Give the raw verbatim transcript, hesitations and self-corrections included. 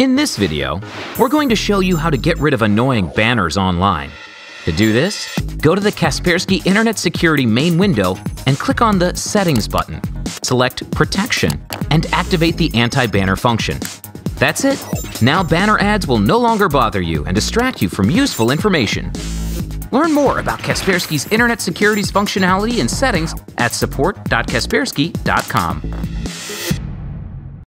In this video, we're going to show you how to get rid of annoying banners online. To do this, go to the Kaspersky Internet Security main window and click on the Settings button. Select Protection and activate the anti-banner function. That's it. Now banner ads will no longer bother you and distract you from useful information. Learn more about Kaspersky's Internet Security's functionality and settings at support dot kaspersky dot com.